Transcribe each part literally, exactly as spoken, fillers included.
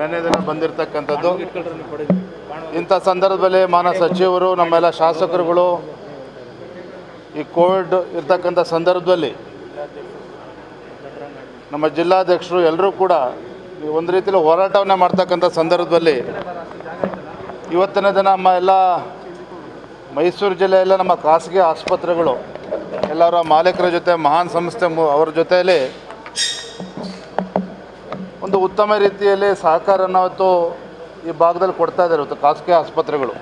ನೆನ್ನೆ ದಿನ ಬಂದಿರತಕ್ಕಂಥದ್ದು ಇಂಥ ಸಂದರ್ಭದಲ್ಲಿ ಮಾನ ಸಚಿವರು ನಮ್ಮೆಲ್ಲ ಶಾಸಕರುಗಳು ಈ ಕೋವಿಡ್ ಇರ್ತಕ್ಕಂಥ ಸಂದರ್ಭದಲ್ಲಿ ನಮ್ಮ ಜಿಲ್ಲಾಧ್ಯಕ್ಷರು ಎಲ್ಲರೂ ಕೂಡ ಒಂದು ರೀತಿಯಲ್ಲಿ ಹೋರಾಟವನ್ನು ಮಾಡ್ತಕ್ಕಂಥ ಸಂದರ್ಭದಲ್ಲಿ ಇವತ್ತಿನ ದಿನ ನಮ್ಮ ಎಲ್ಲ ಮೈಸೂರು ಜಿಲ್ಲೆಯೆಲ್ಲ ನಮ್ಮ ಖಾಸಗಿ ಆಸ್ಪತ್ರೆಗಳು ಎಲ್ಲರ ಮಾಲೀಕರ ಜೊತೆ ಮಹಾನ್ ಸಂಸ್ಥೆ ಅವರ ಜೊತೆಯಲ್ಲಿ ಒಂದು ಉತ್ತಮ ರೀತಿಯಲ್ಲಿ ಸಹಕಾರನ ಇವತ್ತು ಈ ಭಾಗದಲ್ಲಿ ಕೊಡ್ತಾ ಇದ್ದಾರೆ. ಇವತ್ತು ಖಾಸಗಿ ಆಸ್ಪತ್ರೆಗಳು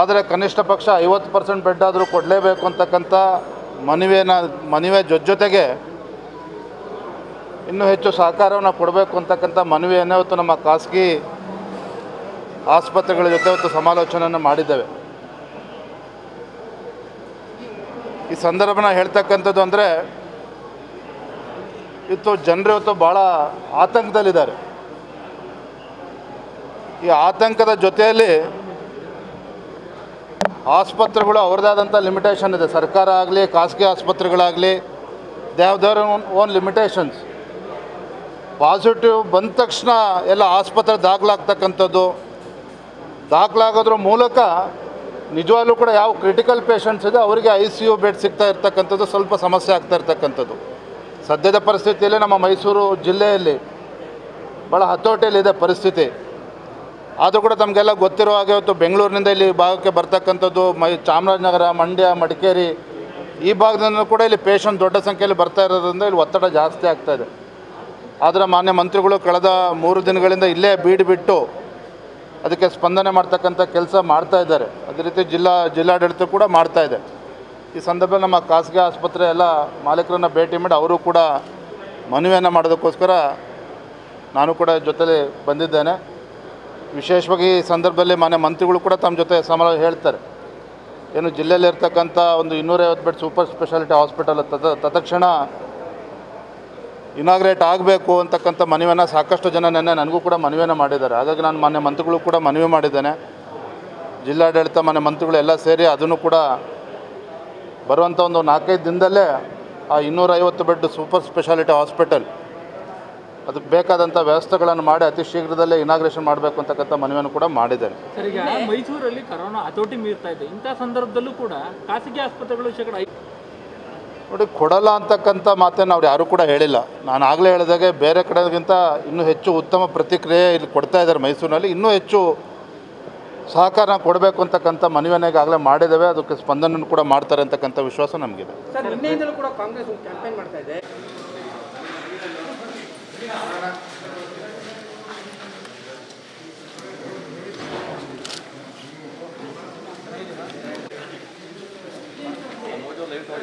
ಆದರೆ ಕನಿಷ್ಠ ಪಕ್ಷ ಐವತ್ತು ಪರ್ಸೆಂಟ್ ಬೆಡ್ ಆದರೂ ಕೊಡಲೇಬೇಕು ಅಂತಕ್ಕಂಥ ಮನವಿಯನ್ನು ಮನವಿಯ ಜೊತೆ ಜೊತೆಗೆ ಇನ್ನೂ ಹೆಚ್ಚು ಸಹಕಾರವನ್ನು ಕೊಡಬೇಕು ಅಂತಕ್ಕಂಥ ಮನವಿಯನ್ನು ಇವತ್ತು ನಮ್ಮ ಖಾಸಗಿ ಆಸ್ಪತ್ರೆಗಳ ಜೊತೆ ಇವತ್ತು ಸಮಾಲೋಚನೆಯನ್ನು ಮಾಡಿದ್ದೇವೆ. ಈ ಸಂದರ್ಭನ ಹೇಳ್ತಕ್ಕಂಥದ್ದು ಅಂದರೆ ಇವತ್ತು ಜನರು ಇವತ್ತು ಭಾಳ ಆತಂಕದಲ್ಲಿದ್ದಾರೆ. ಈ ಆತಂಕದ ಜೊತೆಯಲ್ಲಿ ಆಸ್ಪತ್ರೆಗಳು ಅವ್ರದ್ದಾದಂಥ ಲಿಮಿಟೇಷನ್ ಇದೆ. ಸರ್ಕಾರ ಆಗಲಿ ಖಾಸಗಿ ಆಸ್ಪತ್ರೆಗಳಾಗಲಿ they have their own limitations. Positive ಬಂದ ತಕ್ಷಣ ಎಲ್ಲ ಆಸ್ಪತ್ರೆ ದಾಖಲಾಗ್ತಕ್ಕಂಥದ್ದು, ದಾಖಲಾಗೋದ್ರ ಮೂಲಕ ನಿಜವಾಗ್ಲೂ ಕೂಡ ಯಾವ ಕ್ರಿಟಿಕಲ್ ಪೇಷಂಟ್ಸ್ ಇದೆ ಅವರಿಗೆ ಐ ಸಿ ಯು ಬೆಡ್ ಸಿಗ್ತಾ ಇರ್ತಕ್ಕಂಥದ್ದು ಸ್ವಲ್ಪ ಸಮಸ್ಯೆ ಆಗ್ತಾ ಇರ್ತಕ್ಕಂಥದ್ದು ಸದ್ಯದ ಪರಿಸ್ಥಿತಿಯಲ್ಲಿ ನಮ್ಮ ಮೈಸೂರು ಜಿಲ್ಲೆಯಲ್ಲಿ ಭಾಳ ಹತೋಟಿಯಲ್ಲಿದೆ ಪರಿಸ್ಥಿತಿ. ಆದರೂ ಕೂಡ ತಮಗೆಲ್ಲ ಗೊತ್ತಿರೋ ಹಾಗೆ ಇವತ್ತು ಬೆಂಗಳೂರಿನಿಂದ ಇಲ್ಲಿ ಭಾಗಕ್ಕೆ ಬರ್ತಕ್ಕಂಥದ್ದು, ಮೈ ಚಾಮರಾಜನಗರ, ಮಂಡ್ಯ, ಮಡಿಕೇರಿ ಈ ಭಾಗದಿಂದ ಕೂಡ ಇಲ್ಲಿ ಪೇಷಂಟ್ ದೊಡ್ಡ ಸಂಖ್ಯೆಯಲ್ಲಿ ಬರ್ತಾ ಇರೋದ್ರಿಂದ ಇಲ್ಲಿ ಒತ್ತಡ ಜಾಸ್ತಿ ಆಗ್ತಾಯಿದೆ. ಆದರೆ ಮಾನ್ಯ ಮಂತ್ರಿಗಳು ಕಳೆದ ಮೂರು ದಿನಗಳಿಂದ ಇಲ್ಲೇ ಬೀಡು ಬಿಟ್ಟು ಅದಕ್ಕೆ ಸ್ಪಂದನೆ ಮಾಡ್ತಕ್ಕಂಥ ಕೆಲಸ ಮಾಡ್ತಾಯಿದ್ದಾರೆ. ಅದೇ ರೀತಿ ಜಿಲ್ಲಾ ಜಿಲ್ಲಾಡಳಿತ ಕೂಡ ಮಾಡ್ತಾಯಿದೆ. ಈ ಸಂದರ್ಭದಲ್ಲಿ ನಮ್ಮ ಖಾಸಗಿ ಆಸ್ಪತ್ರೆ ಎಲ್ಲ ಮಾಲೀಕರನ್ನು ಭೇಟಿ ಮಾಡಿ ಅವರು ಕೂಡ ಮನವಿಯನ್ನು ಮಾಡೋದಕ್ಕೋಸ್ಕರ ನಾನು ಕೂಡ ಜೊತೆಲಿ ಬಂದಿದ್ದೇನೆ. ವಿಶೇಷವಾಗಿ ಈ ಸಂದರ್ಭದಲ್ಲಿ ಮಾನ್ಯ ಮಂತ್ರಿಗಳು ಕೂಡ ತಮ್ಮ ಜೊತೆ ಸಮಾಲೋಚನೆ ಹೇಳ್ತಾರೆ. ಏನು ಜಿಲ್ಲೆಯಲ್ಲಿರ್ತಕ್ಕಂಥ ಒಂದು ಇನ್ನೂರೈವತ್ತು ಬೆಡ್ ಸೂಪರ್ ಸ್ಪೆಷಾಲಿಟಿ ಹಾಸ್ಪಿಟಲ್ ತದ ತತ್ಕ್ಷಣ ಇನಾಗ್ರೇಟ್ ಆಗಬೇಕು ಅಂತಕ್ಕಂಥ ಮನವಿಯನ್ನು ಸಾಕಷ್ಟು ಜನ ನೆನ್ನೆ ನನಗೂ ಕೂಡ ಮನವಿಯನ್ನು ಮಾಡಿದ್ದಾರೆ. ಹಾಗಾಗಿ ನಾನು ಮಾನ್ಯ ಮಂತ್ರಿಗಳು ಕೂಡ ಮನವಿ ಮಾಡಿದ್ದೇನೆ. ಜಿಲ್ಲಾಡಳಿತ ಮಾನ್ಯ ಮಂತ್ರಿಗಳು ಎಲ್ಲ ಸೇರಿ ಅದನ್ನು ಕೂಡ ಬರುವಂಥ ಒಂದು ನಾಲ್ಕೈದು ದಿನದಲ್ಲೇ ಆ ಇನ್ನೂರೈವತ್ತು ಬೆಡ್ ಸೂಪರ್ ಸ್ಪೆಷಾಲಿಟಿ ಹಾಸ್ಪಿಟಲ್ ಅದಕ್ಕೆ ಬೇಕಾದಂಥ ವ್ಯವಸ್ಥೆಗಳನ್ನು ಮಾಡಿ ಅತಿ ಶೀಘ್ರದಲ್ಲೇ ಇನಾಗ್ರೇಷನ್ ಮಾಡಬೇಕು ಅಂತಕ್ಕಂಥ ಮನವಿಯನ್ನು ಕೂಡ ಮಾಡಿದ್ದೇನೆ. ಸರ್, ಈಗ ಮೈಸೂರಲ್ಲಿ ಕರೋನಾ ಹತೋಟಿ ಮೀರ್ತಾ ಇದೆ. ಇಂಥ ಸಂದರ್ಭದಲ್ಲೂ ಕೂಡ ಖಾಸಗಿ ಆಸ್ಪತ್ರೆಗಳು ಶೇಕಡ ನೋಡಿ ಕೊಡಲ್ಲ ಅಂತಕ್ಕಂಥ ಮಾತನ್ನು ಅವ್ರು ಯಾರೂ ಕೂಡ ಹೇಳಿಲ್ಲ. ನಾನು ಆಗಲೇ ಹೇಳಿದಾಗೆ ಬೇರೆ ಕಡೆಗಿಂತ ಇನ್ನೂ ಹೆಚ್ಚು ಉತ್ತಮ ಪ್ರತಿಕ್ರಿಯೆ ಇಲ್ಲಿ ಕೊಡ್ತಾ ಇದ್ದಾರೆ. ಮೈಸೂರಿನಲ್ಲಿ ಇನ್ನೂ ಹೆಚ್ಚು ಸಹಕಾರ ಕೊಡಬೇಕು ಅಂತಕ್ಕಂಥ ಮನವಿಯನ್ನು ಈಗಾಗಲೇ ಮಾಡಿದ್ದೇವೆ. ಅದಕ್ಕೆ ಸ್ಪಂದನೆ ಕೂಡ ಮಾಡ್ತಾರೆ ಅಂತಕ್ಕಂಥ ವಿಶ್ವಾಸ ನಮಗಿದೆ.